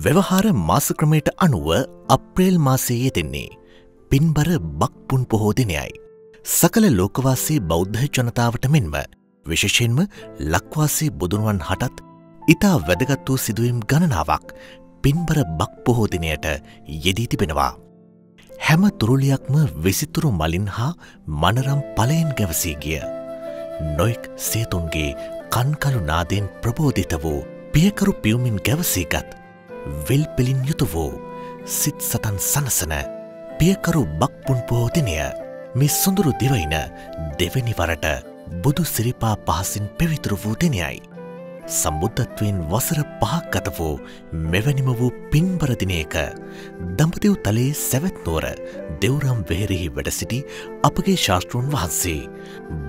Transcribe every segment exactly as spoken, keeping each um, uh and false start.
व्यवहार मासक्रमයට අනුව අප්‍රේල් මාසයේ යෙදෙන්නේ පින්බර බක්පුන් පොහෝ දිනයයි. සකල ලෝකවාසී බෞද්ධ ජනතාවට මෙන්ම විශේෂයෙන්ම ලක්වාසී බුදුනුවන් හටත් ඉතා වැදගත් වූ සිදුවීම් ගණනාවක් පින්බර බක් පොහෝ දිනයට යෙදී තිබෙනවා. හැම තුරුලියක්ම විසිතුරු මලින් හා මනරම් ඵලයෙන් ගැවසී ගිය නොයෙක් සේතුන්ගේ කන්කලු නාදයෙන් ප්‍රබෝධිත වූ පියකරු පියුමින් ගැවසීගත් විල් පිළින් යුතු වූ සිත් සතන් සනසන පියකරු බක් පුන් පොහෝ දිනය මේ සොඳුරු දිවයින දෙවෙනි වරට බුදු සිරිපා පහසින් පවිත්‍ර වූ දිනයයි. සම්බුද්ධත්වයෙන් වසර පහක් ගත වූ මෙවැනිම වූ පින්බර දිනයක දඹදිව් තලයේ සවැත් නුවර දෙව්රම් වෙහෙරෙහි වැඩ සිටි අපගේ ශාස්ත්‍රූන් වහන්සේ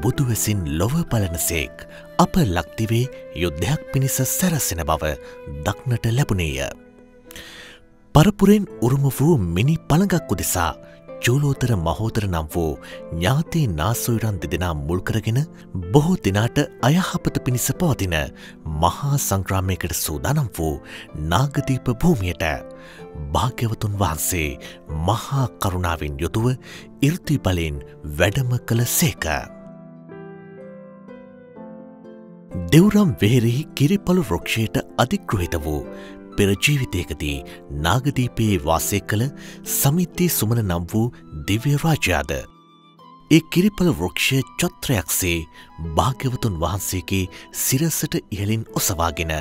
බුදු වෙසින් ලොව පලනසේක් අප ලක්දිවේ යුද්ධයක් පිණිස සැරසෙන බව දක්නට ලැබුණේය. පරපුරෙන් උරුම වූ මිනි පළඟක් උදෙසා චූලෝතර මහෝතර නම් වූ ඥාතී නාසොයුරන් දෙදෙනා මුල් කරගෙන බොහෝ දිනාට අයහපත පිණිස පවතින මහා සංග්‍රාමයකට සූදානම් වූ නාගදීප භූමියට භාග්‍යවතුන් වහන්සේ මහා කරුණාවෙන් යුතුව 이르දි බලෙන් වැඩම කළසේක. දෙව්රම් වෙහෙරෙහි කිරිපළු වෘක්ෂයට අධිග්‍රහිත වූ පෙර ජීවිතයකදී නාගදීපයේ වාසය කළ සමිත්ති සුමන නම් වූ දිව්‍ය රාජයාද ඒ කිරිපල වෘක්ෂය චත්‍රයක්සේ භාග්‍යවතුන් වහන්සේගේ සිරසට ඉහලින් ඔසවාගෙන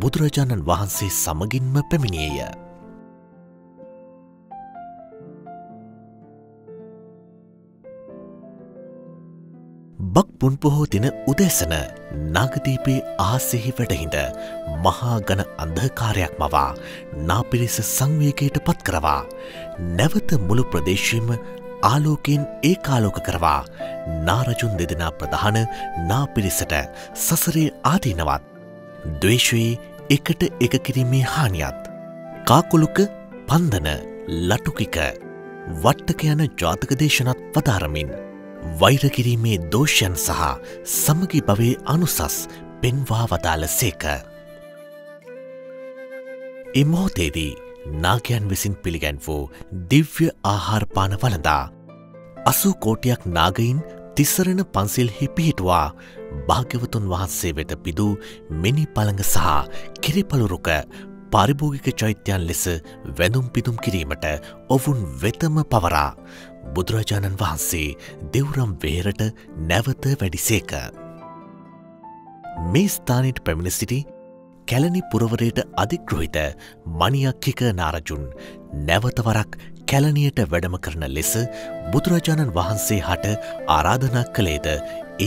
බුදුරජාණන් වහන්සේ සමගින්ම පැමිණියේය. බක් පුන් පොහෝ දින උදෑසන නාගදීපයේ ආසෙහි වැඩහිඳ මහා ඝන අන්ධකාරයක් මවා නාපිරිස සංවේගයට පත් කරවා නැවත මුළු ප්‍රදේශයේම ආලෝකයෙන් ඒකාලෝක කරවා නාරජුන් දෙදෙනා ප්‍රධාන නාපිරිසට සසරේ ආදීනවත් ද්වේෂයේ එකට එක කිරීමේ හානියත් කාකුලුක පන්දන ලටුකික වට්ටක යන ජාතක දේශනත් වදාරමින් වෛර කිරීමේ දෝෂයන් සහ සමගි භවයේ අනුසස් පෙන්වා වදාළ සේක. ඒ මොහොතේදී නාගයන් විසින් පිළිගැන් වූ දිව්‍ය ආහාරපාන වළඳා අසූ කෝටියක් නාගයින් තිසරණ පන්සිල්හි පිහිටුවා භාග්‍යවතුන් වහන්සේ වෙත පිදූ මිනි පළඟ සහ කිරිපළුරුක පාරිභෝගික චෛත්‍යයන් ලෙස වැඳුම් පිදුම් කිරීමට ඔවුන් වෙතම පවරා බුදුරජාණන් වහන්සේ දෙව්රම් වෙහෙරට නැවත වැඩිසේක. මේ ස්ථානයට පැමිණ සිටි කැලණි පුරවරයට අධිග්‍රහිත මණියක්ඛික නාරජුන් නැවතවරක් කැලණියට වැඩම කරන ලෙස බුදුරජාණන් වහන්සේ හට ආරාධනා කළේද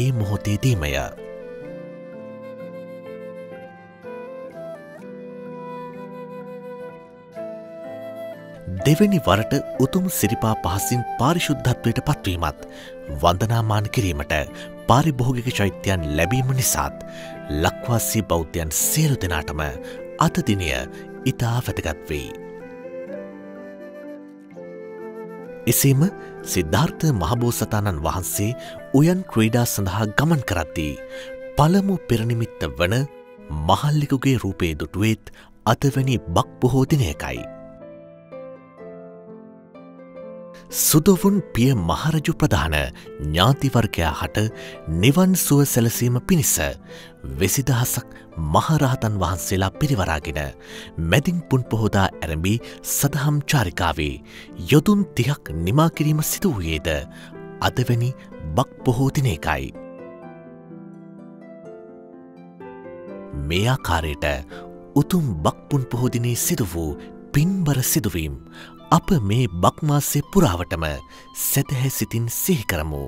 ඒ මොහොතේදීමය. දෙවැනි වරට උතුම් සිරිපා පහසින් පාරිශුද්ධත්වයට පත්වීමත් වන්දනාමාන කිරීමට පාරිභෝගික චෛත්‍යයන් ලැබීම නිසාත් ලක්වාසී බෞද්ධයන් සියලු දෙනාටම අද දිනය ඉතා වැදගත් වෙයි. එසේම සිද්ධාර්ථ මහබෝසතාණන් වහන්සේ උයන් ක්‍රීඩා සඳහා ගමන් කරද්දී පළමු පෙරනිමිත්ත වන මහල්ලෙකුගේ රූපයේ දුටුවෙත් අතවැනි බක් පොහෝ දිනයකයි. සුදොවුන් පිය මහරජු ප්‍රධාන ඥාතිවර්ගයා හට නිවන් සුව සැලසීම පිණිස විසිදහසක් මහරහතන් වහන්සේලා පිරිවරාගෙන මැදින් පුන් පොහෝදා ඇරඹී සදහම් චාරිකාවේ යොදුන් තිහක් නිමා කිරීම සිදු වූයේද අදවැනි බක් පොහෝ දිනයකයි. මේ ආකාරයට උතුම් බක් පුන් පොහෝ දිනේ සිදු වූ පින්බර සිදුවීම් අප මේ බක් මාසයේ පුරාවටම සදැහැ සිතින් සිහි කරමු.